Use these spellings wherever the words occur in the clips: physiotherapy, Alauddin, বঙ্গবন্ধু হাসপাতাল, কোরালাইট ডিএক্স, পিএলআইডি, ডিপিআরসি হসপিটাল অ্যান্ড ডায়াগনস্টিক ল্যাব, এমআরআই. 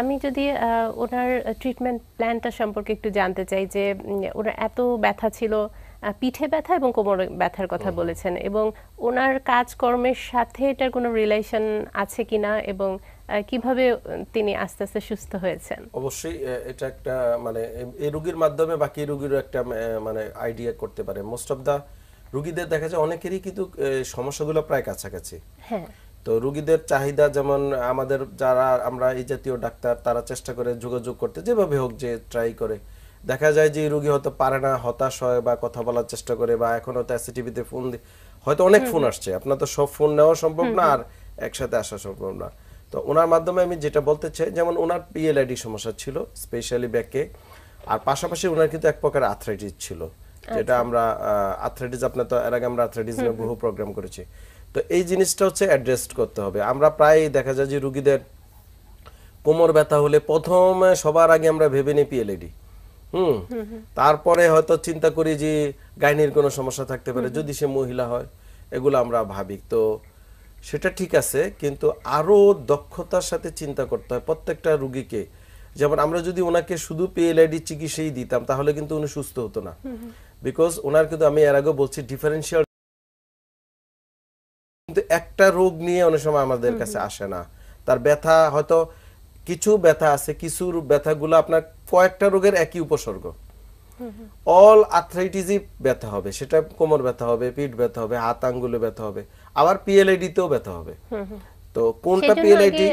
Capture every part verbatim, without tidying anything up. আমি যদি ওনার ট্রিটমেন্ট প্ল্যানটা সম্পর্কে একটু জানতে চাই যে ওনার এত ব্যথা ছিল পিঠে ব্যথা এবং কোমরে ব্যথার কথা বলেছেন এবং ওনার কাজকর্মের সাথে এটার কোনো রিলেশন আছে কিনা এবং কিভাবে তিনি আস্তে আস্তে সুস্থ হয়েছেন। অবশ্যই এটা একটা মানে এই রোগীর মাধ্যমে বাকি রোগীরও একটা মানে আইডিয়া করতে পারে। মোস্ট অফ দা রোগীদের দেখা যায় অনেকেরই কিন্তু সমস্যাগুলো প্রায় কাছাকাছি। হ্যাঁ, তো রোগীদের চাহিদা যেমন আমাদের যারা আমরা এই জাতীয় ডাক্তার তারা চেষ্টা করে যোগাযোগ করতে, যেভাবে হোক যে ট্রাই করে। দেখা যায় যে রোগী হয়তো পারে না, হতাশ হয় বা কথা বলার চেষ্টা করে বা এখন হয়তো এসিটিভিতে ফোন হয়তো অনেক ফোন আসছে, আপনার তো সব ফোন নেওয়া সম্ভব না আর একসাথে আসা সম্ভব না। তো ওনার মাধ্যমে আমি যেটা বলতে চাই, যেমন ওনার পিএলআইডি সমস্যা ছিল স্পেশালি ব্যাকে, আর পাশাপাশি ওনার কিন্তু এক প্রকার আর্থ্রাইটিস ছিল, যেটা আমরা আর্থ্রাইটিস আপনার তো এর আগে আমরা আর্থ্রাইটিস নিয়ে বহু প্রোগ্রাম করেছি। তো এই জিনিসটা হচ্ছে অ্যাড্রেস করতে হবে। আমরা প্রায় দেখা যায় যে রুগীদের কোমর ব্যথা হলে প্রথমে সবার আগে আমরা ভেবে নিই পিএলআইডি, হুম, তারপরে হয়তো চিন্তা করি যে গাইনির কোনো সমস্যা থাকতে পারে যদি সে মহিলা হয়, এগুলো আমরা ভাবি। তো সেটা ঠিক আছে, কিন্তু আরো দক্ষতার সাথে চিন্তা করতে হয় প্রত্যেকটা রুগীকে। যেমন আমরা যদি ওনাকে শুধু পিএলআইডি চিকিৎসাই দিতাম তাহলে কিন্তু উনি সুস্থ হতো না, বিকজ ওনার কিন্তু আমি এর আগে বলছি ডিফারেন্সিয়াল, কিন্তু একটা রোগ নিয়ে অনেক সময় আমাদের কাছে আসে না। তার ব্যথা হয়তো কিছু ব্যথা আছে, কিছু ব্যথাগুলো আপনার কয়েকটা রোগের একই উপসর্গ, অল আর্থ্রাইটিসই ব্যথা হবে, সেটা কোমর ব্যথা হবে, পিঠ ব্যথা হবে, হাত আঙ্গুলে ব্যথা হবে, আবার পিএলআইডি তেও ব্যথা হবে। তো কোনটা পিএলআইডি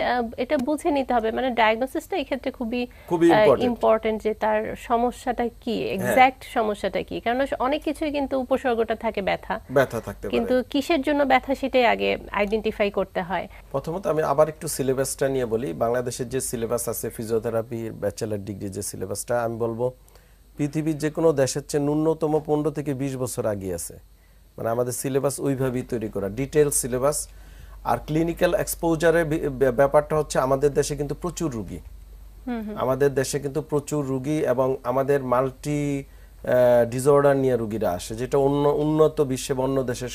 এটা বুঝে নিতে হবে, মানে ডায়াগনোসিসটা এই ক্ষেত্রে খুবই খুবই ইম্পর্টেন্ট যে তার সমস্যাটা কি, এক্সাক্ট সমস্যাটা কি, কারণ অনেক কিছুই কিন্তু উপসর্গটা থাকে ব্যথা ব্যথা থাকতে পারে, কিন্তু কিসের জন্য ব্যথা সেটাই আগে আইডেন্টিফাই করতে হয়। প্রথমত আমি আবার একটু সিলেবাসটা নিয়ে বলি। বাংলাদেশের যে সিলেবাস আছে ফিজিওথেরাপির ব্যাচেলর ডিগ্রি যে সিলেবাসটা, আমি বলবো পৃথিবীর যে কোনো দেশের চেয়ে ন্যূনতম পনেরো থেকে বিশ বছর আগে আছে। মানে আমাদের সিলেবাস ওইভাবেই তৈরি করা, ডিটেইলস সিলেবাস। আর ক্লিনিক্যাল এক্সপোজারের ব্যাপারটা হচ্ছে আমাদের দেশে কিন্তু প্রচুর রুগী, আমাদের দেশে কিন্তু প্রচুর রুগী এবং আমাদের মাল্টি ডিসঅর্ডার নিয়ে রুগীরা আসে, যেটা অন্য উন্নত বিশ্বে বা অন্য দেশে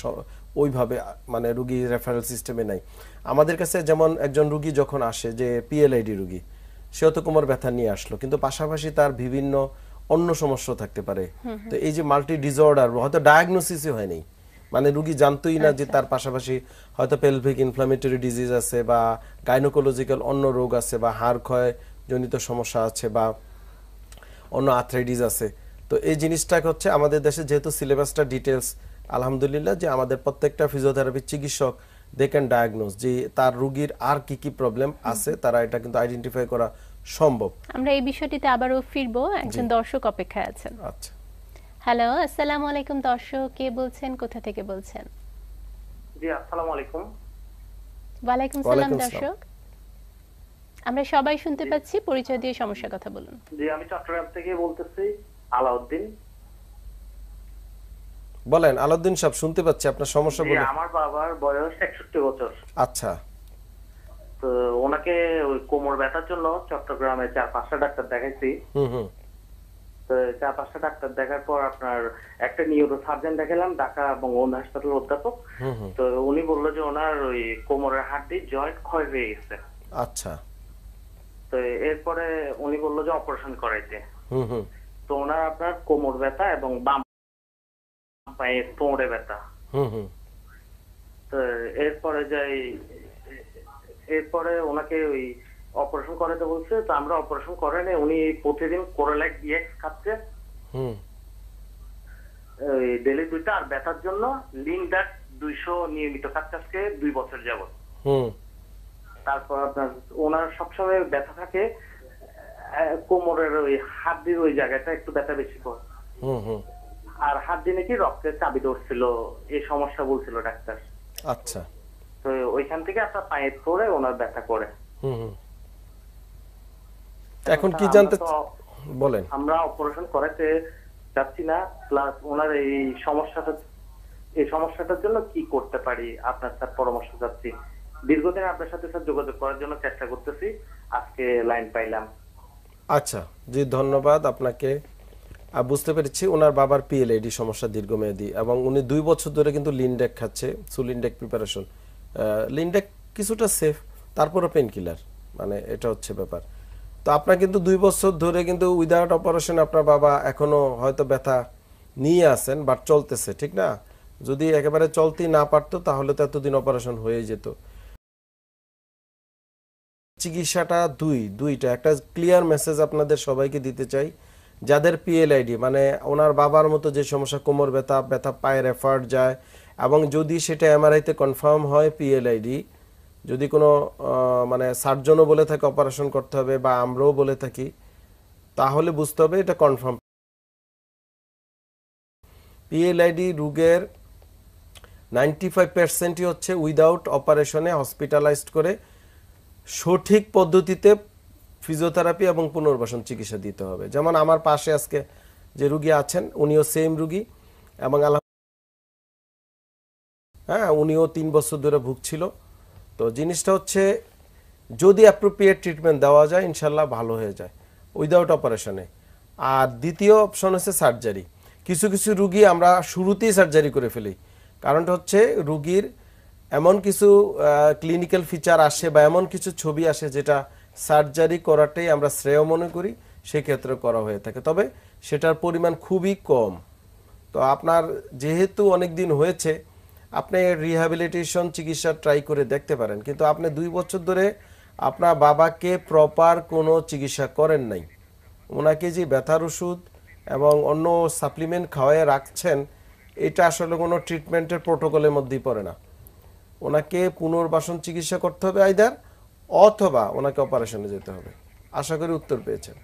ওইভাবে মানে রুগী রেফারেল সিস্টেমে নাই। আমাদের কাছে যেমন একজন রুগী যখন আসে যে পিএলআইডি রুগী, সে তো কোমর ব্যথা নিয়ে আসলো, কিন্তু পাশাপাশি তার বিভিন্ন অন্য সমস্যা থাকতে পারে। তো এই যে মাল্টি ডিসঅর্ডার হয়তো ডায়াগনোসিসই হয়নি, মানে রুগী জানতোই না যে তার পাশাপাশি হয়তো পেলভিক ইনফ্লামেটরি ডিজিজ আছে বা গাইনোকোলজিক্যাল অন্য রোগ আছে বা হাড় ক্ষয় জনিত সমস্যা আছে বা অন্য আর্থ্রাইটিস আছে। তো এই জিনিসটা হচ্ছে আমাদের দেশে যেহেতু সিলেবাসটা ডিটেলস, আলহামদুলিল্লাহ যে আমাদের প্রত্যেকটা ফিজিওথেরাপি চিকিৎসক দে ক্যান ডায়াগনোস যে তার রুগীর আর কি কি প্রবলেম আছে, তারা এটা কিন্তু আইডেন্টিফাই করা সম্ভব। আমরা এই বিষয়টিতে আবারও ফিরবো, একজন দর্শক অপেক্ষায় আছেন। আচ্ছা, হ্যালো, আসসালামু আলাইকুম দর্শক, কে বলছেন, কোথা থেকে বলছেন? জি, আসসালামু আলাইকুম। ওয়া আলাইকুম সালাম দর্শক, আমরা সবাই শুনতে পাচ্ছি, পরিচয় দিয়ে সমস্যার কথা বলুন। জি, আমি চট্টগ্রাম থেকে বলতেছি, আলাউদ্দিন। বলেন আলাউদ্দিন সাহেব, শুনতে পাচ্ছি আপনার সমস্যা বলুন। জি, আমার বাবার বয়স একষট্টি বছর। আচ্ছা, তো ওনাকে ওই কোমর ব্যথার জন্য চট্টগ্রামে চার পাঁচটা ডাক্তার দেখাইছি। হুম হুম। চার পাঁচটা ডাক্তার দেখার পর আপনার একটা নিউরো সার্জন দেখালাম ঢাকা বঙ্গবন্ধু হাসপাতাল অধ্যাপক। তো উনি বললো যে ওনার ওই কোমরের হাড়টি জয়েন্ট ক্ষয় হয়ে গেছে। আচ্ছা, তো এরপরে উনি বললো যে অপারেশন করাইতে। তো ওনার আপনার কোমর ব্যথা এবং বাম পায়ের কোমরে ব্যথা। তো এরপরে যাই এরপরে ওনাকে ওই অপারেশন করাতে বলছে, তো আমরা অপারেশন করে নাই, উনি প্রতিদিন কোরালাইট ডিএক্স খাচ্ছে, হুম, এই ডেইলি দুইটা, আর ব্যথার জন্য লিনডাট দুইশো নিয়মিত খাচ্ছে দুই বছর যাবত। হুম। তারপর আপনার ওনার সবসময় ব্যথা থাকে কোমরের ওই হাড়ের ওই জায়গাটা একটু ব্যথা বেশি করে। হুম হুম। আর হাড়ে নাকি রক্তের চাবি ধরছিল, এই সমস্যা বলছিল ডাক্তার। আচ্ছা, তো ওইখান থেকে আপনার পায়ের পরে ওনার ব্যথা করে। হুম হুম। এখন কি জানতে বলেন? আমরা অপারেশন করাতে যাচ্ছি না, প্লাস ওনার এই সমস্যাটা এই সমস্যাটার জন্য কি করতে পারি আপনার স্যার পরামর্শ চাচ্ছি। দীর্ঘদিন আপনার সাথে স্যার যোগাযোগ করার জন্য চেষ্টা করতেছি, আজকে লাইন পাইলাম। আচ্ছা জি, ধন্যবাদ আপনাকে। বুঝতে পেরেছি ওনার বাবার পিএলআইডি সমস্যা দীর্ঘমেয়াদী এবং উনি দুই বছর ধরে কিন্তু লিনডেক খাচ্ছে, সুলিনডেক প্রিপারেশন। লিনডেক কিছুটা সেফ, তারপরও পেন কিলার, মানে এটা হচ্ছে ব্যাপার। तो अपना किन्तु दुई बछर धरे किन्तु उइदाउट अपारेशन अपना बाबा एखोनो होयतो व्यथा निये आছেন बाट चलतेছে ठीक ना যদি একেবারে চলতি না পারতো তাহলে তো এতদিন অপারেশন হয়ে যেত চিকিৎসাটা দুই দুইটা একটা ক্লিয়ার মেসেজ আপনাদের সবাইকে দিতে চাই যাদের পিএলআইডি মানে ওনার বাবার মতো যে সমস্যা কোমর ব্যথা ব্যথা পায়ে রেফার যায় এবং যদি সেটা এমআরআই তে কনফার্ম হয় পিএলআইডি যদি কোনো মানে সার্জনও বলে থাকে অপারেশন করতে হবে বা আমরাও বলে থাকি তাহলে বুঝতে হবে এটা কনফার্ম পিএলআইডি রোগের পঁচানব্বই পার্সেন্টই হচ্ছে উইদাউট অপারেশনে হসপিটালাইজড করে সঠিক পদ্ধতিতে ফিজিওথেরাপি এবং পুনর্বাসন চিকিৎসা দিতে হবে যেমন আমার পাশে আজকে যে রোগী আছেন উনিও সেম রোগী এবং হ্যাঁ উনিও তিন বছর ধরে ভুগছিল তো জিনিসটা হচ্ছে যদি অ্যাপ্রোপ্রিয়েট ট্রিটমেন্ট দেওয়া যায় ইনশাআল্লাহ ভালো হয়ে যায় উইদাউট অপারেশনে আর দ্বিতীয় অপশন হচ্ছে সার্জারি কিছু কিছু রোগী আমরা শুরুতেই সার্জারি করে ফেলি কারণটা হচ্ছে রোগীর এমন কিছু ক্লিনিক্যাল ফিচার আসে বা এমন কিছু ছবি আসে যেটা সার্জারি করাটাই আমরা শ্রেয় মনে করি সেই ক্ষেত্রে করা হয়ে থাকে তবে সেটার পরিমাণ খুবই কম তো আপনার যেহেতু অনেক দিন হয়েছে আপনি রিহ্যাবিলিটেশন চিকিৎসা ট্রাই করে দেখতে পারেন কিন্তু আপনি দুই বছর ধরে আপনার বাবাকে প্রপার কোনো চিকিৎসা করেন নাই ওনাকে যে ব্যথার ওষুধ এবং অন্য সাপ্লিমেন্ট খাওয়ায় রাখছেন এটা আসলে কোনো ট্রিটমেন্টের প্রটোকলের মধ্যেই পড়ে না ওনাকে পুনর্বাসন চিকিৎসা করতে হবে আইদার অথবা ওনাকে অপারেশনে যেতে হবে আশা করি উত্তর পেয়েছেন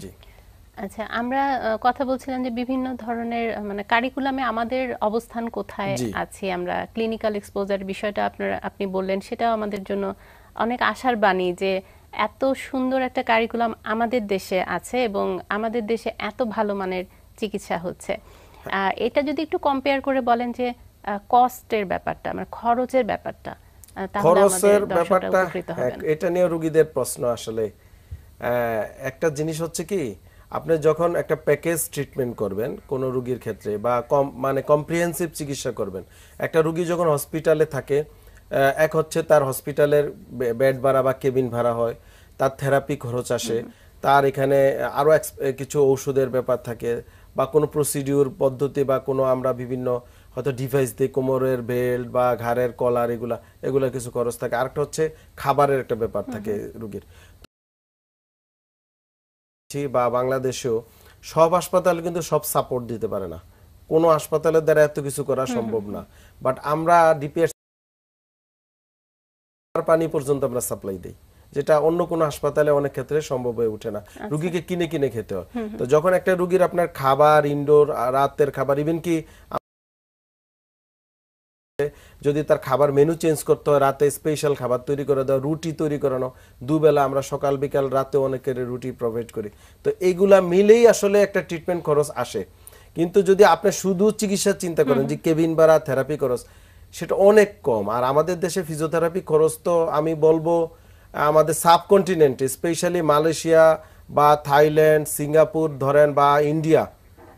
জি আচ্ছা আমরা কথা বলছিলাম যে বিভিন্ন ধরনের মানে কারিকুলামে আমাদের অবস্থান কোথায় আছে আমরা ক্লিনিক্যাল এক্সপোজার বিষয়টা আপনারা আপনি বললেন সেটাও আমাদের জন্য অনেক আশার বাণী যে এত সুন্দর একটা কারিকুলাম আমাদের দেশে আছে এবং আমাদের দেশে এত ভালো মানের চিকিৎসা হচ্ছে এটা যদি একটু কম্পেয়ার করে বলেন যে কস্টের ব্যাপারটা মানে খরচের ব্যাপারটা তাহলে আমাদের ব্যাপারটা এটা নিয়ে রোগীদের প্রশ্ন আসলে একটা জিনিস হচ্ছে কি আপনি যখন একটা প্যাকেজ ট্রিটমেন্ট করবেন কোন রোগীর ক্ষেত্রে বা কম মানে কম্প্রিহেনসিভ চিকিৎসা করবেন একটা রোগী যখন হসপিটালে থাকে এক হচ্ছে তার হসপিটালের বেড ভাড়া বা কেবিন ভাড়া হয় তার থেরাপি খরচ আসে তার এখানে আরো কিছু ঔষধের ব্যাপার থাকে বা কোনো প্রসিডিউর পদ্ধতি বা কোনো আমরা বিভিন্ন হয়তো ডিভাইস দিয়ে কোমরের বেল্ট বা ঘাড়ের কলার এগুলা এগুলা কিছু খরচ থাকে আরেকটা হচ্ছে খাবারের একটা ব্যাপার থাকে রোগীর বা বাংলাদেশেও সব হাসপাতাল কিন্তু সব সাপোর্ট দিতে পারে না কোনো হাসপাতালের দ্বারা এত কিছু করা সম্ভব না বাট আমরা ডিপিএস পানি পর্যন্ত আমরা সাপ্লাই দেই যেটা অন্য কোন হাসপাতালে অনেক ক্ষেত্রে সম্ভব হয়ে ওঠে না রোগীকে কিনে কিনে খেতে হয় তো যখন একটা রোগীর আপনার খাবার ইনডোর রাতের খাবার ইভেন কি যদি তার খাবার মেনু চেঞ্জ করতে হয় রাতে স্পেশাল খাবার তৈরি করে দাও রুটি তৈরি করানো দুবেলা আমরা সকাল বিকাল রাতে অনেকের রুটি প্রোভাইড করি তো এইগুলা মিলেই আসলে একটা ট্রিটমেন্ট খরচ আসে কিন্তু যদি আপনি শুধু চিকিৎসা চিন্তা করেন যে কেবিন ভাড়া থেরাপি খরচ সেটা অনেক কম আর আমাদের দেশে ফিজিওথেরাপি খরচ তো আমি বলবো আমাদের সাবকন্টিনেন্টে স্পেশালি মালয়েশিয়া বা থাইল্যান্ড সিঙ্গাপুর ধরেন বা ইন্ডিয়া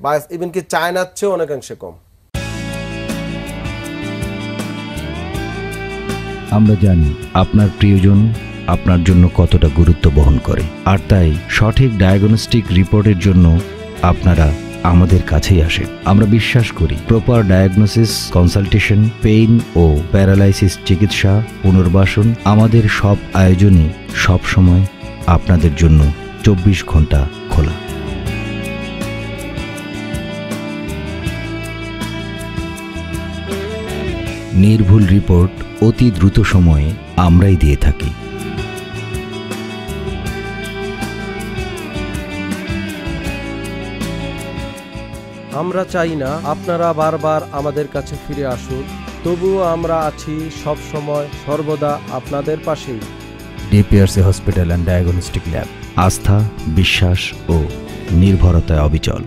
বা ইভেন কি চায়নার চেয়ে অনেকাংশে কম আমরা জানি আপনার প্রিয়জন আপনার জন্য কতটা গুরুত্ব বহন করে আর তাই সঠিক ডায়াগনস্টিক রিপোর্টের জন্য আপনারা আমাদের কাছেই আসেন আমরা বিশ্বাস করি প্রপার ডায়াগনোসিস কনসালটেশন পেইন ও প্যারালাইসিস চিকিৎসা পুনর্বাসন আমাদের সব আয়োজনই সবসময় আপনাদের জন্য চব্বিশ ঘন্টা খোলা নির্ভুল রিপোর্ট অতি দ্রুত সময়ে আমরাই দিয়ে থাকি আমরা চাই না আপনারা বারবার আমাদের কাছে ফিরে আসুন তবুও আমরা আছি সব সময় সর্বদা আপনাদের পাশেই ডিপিআরসি হসপিটাল অ্যান্ড ডায়াগনস্টিক ল্যাব আস্থা বিশ্বাস ও নির্ভরতায় অবিচল।